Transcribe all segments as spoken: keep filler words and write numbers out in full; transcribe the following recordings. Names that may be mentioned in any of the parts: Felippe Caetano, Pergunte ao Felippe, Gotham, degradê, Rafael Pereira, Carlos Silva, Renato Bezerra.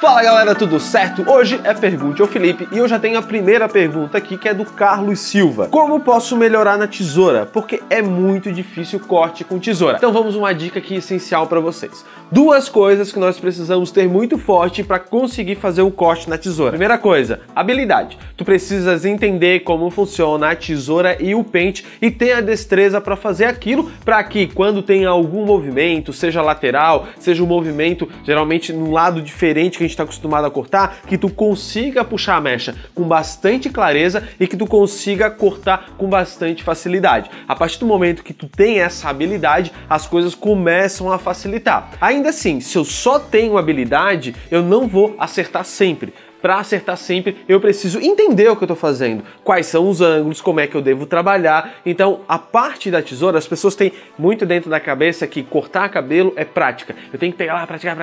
Fala galera, tudo certo? Hoje é Pergunte ao Felippe e eu já tenho a primeira pergunta aqui que é do Carlos Silva. Como posso melhorar na tesoura? Porque é muito difícil corte com tesoura. Então vamos uma dica aqui essencial para vocês. Duas coisas que nós precisamos ter muito forte para conseguir fazer o corte na tesoura. Primeira coisa, habilidade. Tu precisas entender como funciona a tesoura e o pente e ter a destreza para fazer aquilo, para que quando tem algum movimento, seja lateral, seja um movimento geralmente num lado diferente que a gente está acostumado a cortar, que tu consiga puxar a mecha com bastante clareza e que tu consiga cortar com bastante facilidade. A partir do momento que tu tem essa habilidade, as coisas começam a facilitar. Ainda assim, se eu só tenho habilidade, eu não vou acertar sempre. Para acertar sempre, eu preciso entender o que eu estou fazendo, quais são os ângulos, como é que eu devo trabalhar. Então, a parte da tesoura, as pessoas têm muito dentro da cabeça que cortar cabelo é prática. Eu tenho que pegar lá, praticar,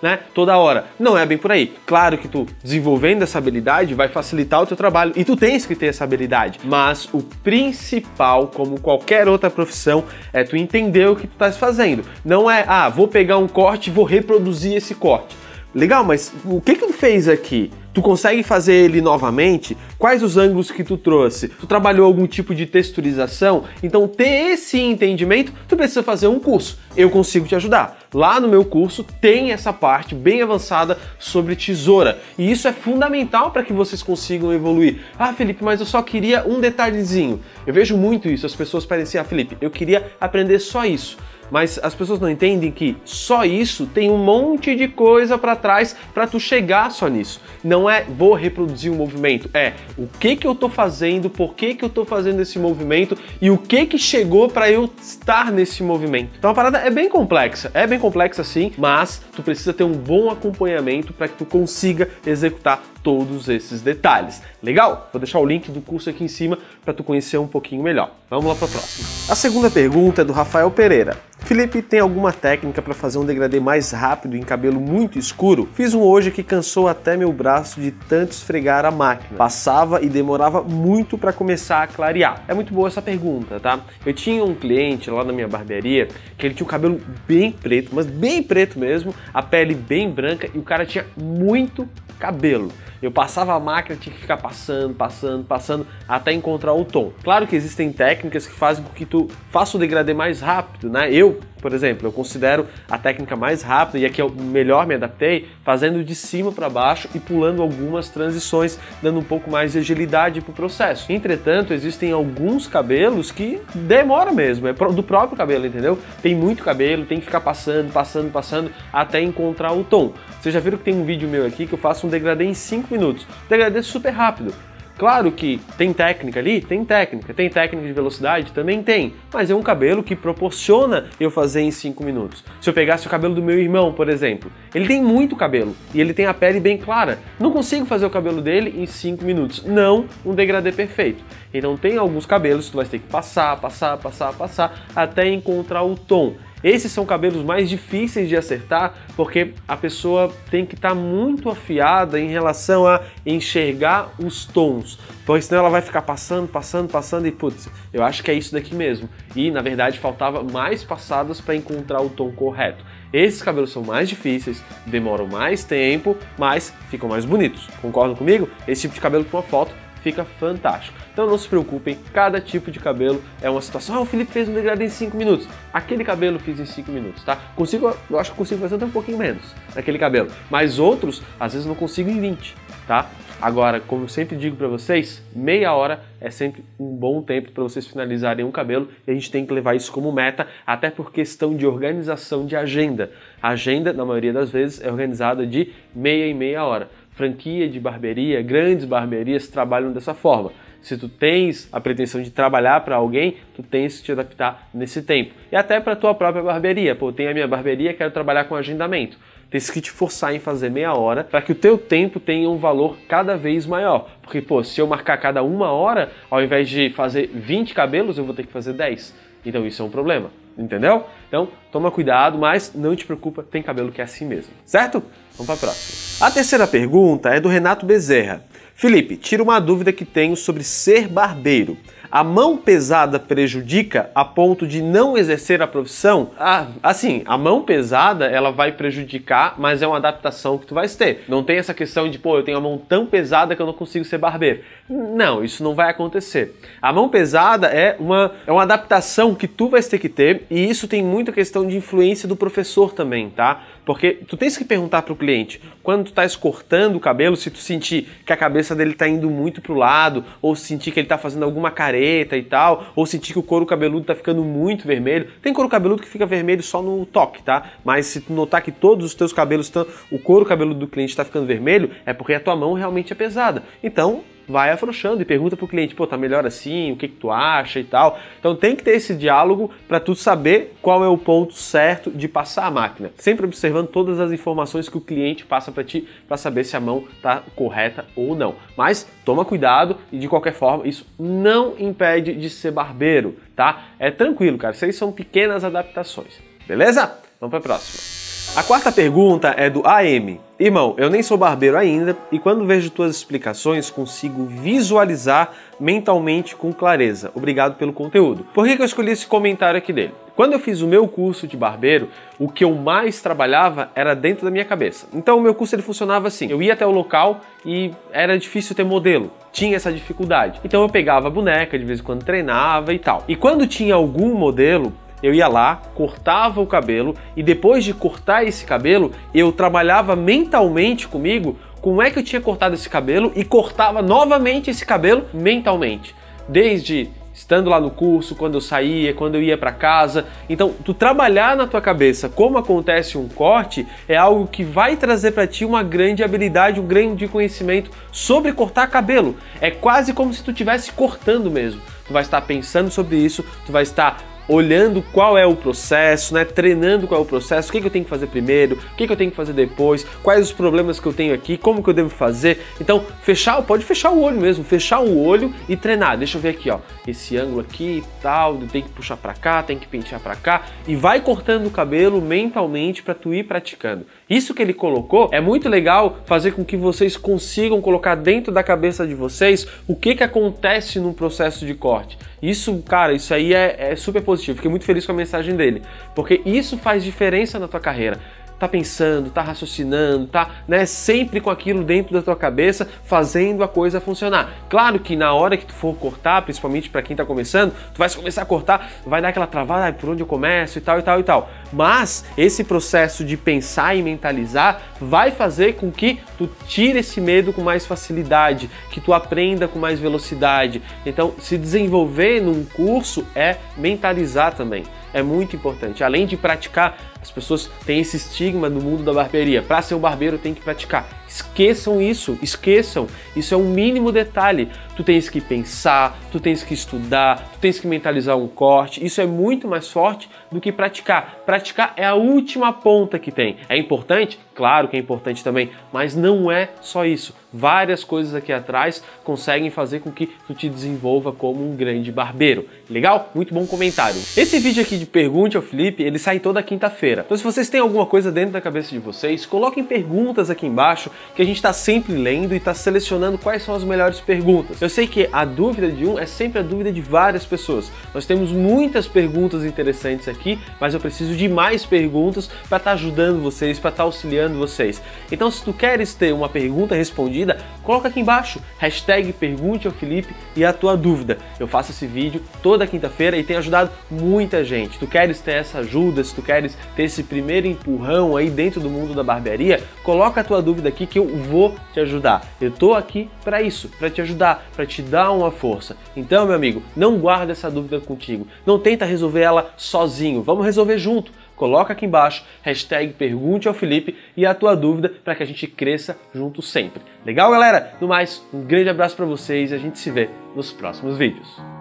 né, toda hora. Não é bem por aí. Claro que tu desenvolvendo essa habilidade vai facilitar o teu trabalho e tu tens que ter essa habilidade. Mas o principal, como qualquer outra profissão, é tu entender o que tu estás fazendo. Não é, ah, vou pegar um corte e vou reproduzir esse corte. Legal, mas o que que tu fez aqui? Tu consegue fazer ele novamente? Quais os ângulos que tu trouxe? Tu trabalhou algum tipo de texturização? Então, ter esse entendimento, tu precisa fazer um curso. Eu consigo te ajudar. Lá no meu curso tem essa parte bem avançada sobre tesoura. E isso é fundamental para que vocês consigam evoluir. Ah, Felippe, mas eu só queria um detalhezinho. Eu vejo muito isso. As pessoas parecem, ah, Felippe, eu queria aprender só isso. Mas as pessoas não entendem que só isso tem um monte de coisa para trás para tu chegar só nisso. Não é vou reproduzir o movimento, é o que que eu tô fazendo, por que que eu tô fazendo esse movimento e o que que chegou para eu estar nesse movimento. Então a parada é bem complexa, é bem complexa sim, mas tu precisa ter um bom acompanhamento para que tu consiga executar todos esses detalhes. Legal? Vou deixar o link do curso aqui em cima para tu conhecer um pouquinho melhor. Vamos lá para a próxima. A segunda pergunta é do Rafael Pereira. Felippe, tem alguma técnica para fazer um degradê mais rápido em cabelo muito escuro? Fiz um hoje que cansou até meu braço de tanto esfregar a máquina. Passava e demorava muito para começar a clarear. É muito boa essa pergunta, tá? Eu tinha um cliente lá na minha barbearia que ele tinha o cabelo bem preto, mas bem preto mesmo, a pele bem branca e o cara tinha muito cabelo. Eu passava a máquina, tinha que ficar passando, passando, passando até encontrar o tom. Claro que existem técnicas que fazem com que tu faça o degradê mais rápido, né? Eu, por exemplo, eu considero a técnica mais rápida e a que eu melhor me adaptei, fazendo de cima para baixo e pulando algumas transições, dando um pouco mais de agilidade pro processo. Entretanto, existem alguns cabelos que demora mesmo, é do próprio cabelo, entendeu? Tem muito cabelo, tem que ficar passando, passando, passando até encontrar o tom. Vocês já viram que tem um vídeo meu aqui que eu faço um degradê em cinco minutos. Degradê super rápido. Claro que tem técnica ali? Tem técnica. Tem técnica de velocidade? Também tem. Mas é um cabelo que proporciona eu fazer em cinco minutos. Se eu pegasse o cabelo do meu irmão, por exemplo, ele tem muito cabelo e ele tem a pele bem clara. Não consigo fazer o cabelo dele em cinco minutos. Não um degradê perfeito. Então tem alguns cabelos que tu vai ter que passar, passar, passar, passar, até encontrar o tom. Esses são cabelos mais difíceis de acertar porque a pessoa tem que estar muito afiada em relação a enxergar os tons, pois senão ela vai ficar passando, passando, passando e putz, eu acho que é isso daqui mesmo. E na verdade faltava mais passadas para encontrar o tom correto. Esses cabelos são mais difíceis, demoram mais tempo, mas ficam mais bonitos. Concordam comigo? Esse tipo de cabelo com uma foto fica fantástico. Então não se preocupem, cada tipo de cabelo é uma situação. Ah, o Felippe fez um degradê em cinco minutos. Aquele cabelo eu fiz em cinco minutos, tá? Consigo, eu acho que consigo fazer até um pouquinho menos naquele cabelo. Mas outros, às vezes não consigo em vinte, tá? Agora, como eu sempre digo pra vocês, meia hora é sempre um bom tempo para vocês finalizarem um cabelo e a gente tem que levar isso como meta, até por questão de organização de agenda. A agenda, na maioria das vezes, é organizada de meia e meia hora. Franquia de barbearia, grandes barbearias trabalham dessa forma. Se tu tens a pretensão de trabalhar para alguém, tu tens que te adaptar nesse tempo. E até para tua própria barbearia. Pô, eu tenho a minha barbearia, quero trabalhar com agendamento. Tens que te forçar em fazer meia hora para que o teu tempo tenha um valor cada vez maior. Porque, pô, se eu marcar cada uma hora, ao invés de fazer vinte cabelos, eu vou ter que fazer dez. Então isso é um problema, entendeu? Então toma cuidado, mas não te preocupa, tem cabelo que é assim mesmo, certo? Vamos para a próxima. A terceira pergunta é do Renato Bezerra. Felippe, tira uma dúvida que tenho sobre ser barbeiro. a mão pesada prejudica a ponto de não exercer a profissão? Ah, assim, a mão pesada ela vai prejudicar, mas é uma adaptação que tu vai ter. Não tem essa questão de, pô, eu tenho a mão tão pesada que eu não consigo ser barbeiro. Não, isso não vai acontecer. A mão pesada é uma, é uma adaptação que tu vai ter que ter, e isso tem muita questão de influência do professor também, tá? Porque tu tens que perguntar pro cliente, quando tu estás cortando o cabelo, se tu sentir que a cabeça dele tá indo muito pro lado, ou sentir que ele tá fazendo alguma careta e tal, ou sentir que o couro cabeludo tá ficando muito vermelho. Tem couro cabeludo que fica vermelho só no toque, tá? Mas se tu notar que todos os teus cabelos estão, o couro cabeludo do cliente tá ficando vermelho, é porque a tua mão realmente é pesada. Então, vai afrouxando e pergunta pro cliente, pô, tá melhor assim, o que que tu acha e tal. Então tem que ter esse diálogo para tu saber qual é o ponto certo de passar a máquina, sempre observando todas as informações que o cliente passa para ti, para saber se a mão tá correta ou não. Mas toma cuidado, e de qualquer forma isso não impede de ser barbeiro, tá? É tranquilo, cara, isso aí são pequenas adaptações, beleza? Vamos para a próxima. A quarta pergunta é do A M. Irmão, eu nem sou barbeiro ainda e quando vejo tuas explicações consigo visualizar mentalmente com clareza. Obrigado pelo conteúdo. Por que que eu escolhi esse comentário aqui dele? Quando eu fiz o meu curso de barbeiro, o que eu mais trabalhava era dentro da minha cabeça. Então o meu curso ele funcionava assim, eu ia até o local e era difícil ter modelo. Tinha essa dificuldade. Então eu pegava a boneca, de vez em quando treinava e tal. E quando tinha algum modelo, eu ia lá, cortava o cabelo e depois de cortar esse cabelo, eu trabalhava mentalmente comigo como é que eu tinha cortado esse cabelo e cortava novamente esse cabelo mentalmente. Desde estando lá no curso, quando eu saía, quando eu ia para casa. Então, tu trabalhar na tua cabeça como acontece um corte é algo que vai trazer para ti uma grande habilidade, um grande conhecimento sobre cortar cabelo. É quase como se tu estivesse cortando mesmo. Tu vai estar pensando sobre isso, tu vai estar olhando qual é o processo, né? Treinando qual é o processo, o que que eu tenho que fazer primeiro, o que que eu tenho que fazer depois, quais os problemas que eu tenho aqui, como que eu devo fazer. Então, fechar, pode fechar o olho mesmo, fechar o olho e treinar. Deixa eu ver aqui, ó, esse ângulo aqui e tal, tem que puxar pra cá, tem que pentear pra cá, e vai cortando o cabelo mentalmente pra tu ir praticando. Isso que ele colocou é muito legal, fazer com que vocês consigam colocar dentro da cabeça de vocês o que que acontece num processo de corte. Isso, cara, isso aí é, é super positivo. Fiquei muito feliz com a mensagem dele, porque isso faz diferença na tua carreira. Tá pensando, tá raciocinando, tá, né, sempre com aquilo dentro da tua cabeça, fazendo a coisa funcionar. Claro que na hora que tu for cortar, principalmente para quem tá começando, tu vai começar a cortar, vai dar aquela travada, ah, por onde eu começo e tal e tal e tal. Mas esse processo de pensar e mentalizar vai fazer com que tu tire esse medo com mais facilidade, que tu aprenda com mais velocidade. Então, se desenvolver num curso é mentalizar também. É muito importante. Além de praticar, as pessoas têm esse estigma no mundo da barbearia. Para ser um barbeiro tem que praticar. Esqueçam isso, esqueçam. Isso é um mínimo detalhe. Tu tens que pensar, tu tens que estudar, tu tens que mentalizar um corte. Isso é muito mais forte do que praticar. Praticar é a última ponta que tem. É importante? Claro que é importante também, mas não é só isso. Várias coisas aqui atrás conseguem fazer com que tu te desenvolva como um grande barbeiro. Legal? Muito bom comentário. Esse vídeo aqui de Pergunte ao Felippe, ele sai toda quinta-feira. Então se vocês têm alguma coisa dentro da cabeça de vocês, coloquem perguntas aqui embaixo, que a gente está sempre lendo e está selecionando quais são as melhores perguntas. Eu sei que a dúvida de um é sempre a dúvida de várias pessoas. Nós temos muitas perguntas interessantes aqui, mas eu preciso de mais perguntas para estar ajudando vocês, para estar auxiliando vocês. Então se tu queres ter uma pergunta respondida, coloca aqui embaixo, hashtag Pergunte ao Felippe e a tua dúvida. Eu faço esse vídeo toda quinta-feira e tem ajudado muita gente. Tu queres ter essa ajuda, se tu queres ter esse primeiro empurrão aí dentro do mundo da barbearia, coloca a tua dúvida aqui que eu vou te ajudar. Eu tô aqui para isso, para te ajudar, para te dar uma força. Então, meu amigo, não guarda essa dúvida contigo. Não tenta resolver ela sozinho. Vamos resolver junto. Coloca aqui embaixo, hashtag Pergunte ao Felippe e a tua dúvida para que a gente cresça junto sempre. Legal, galera? No mais, um grande abraço para vocês e a gente se vê nos próximos vídeos.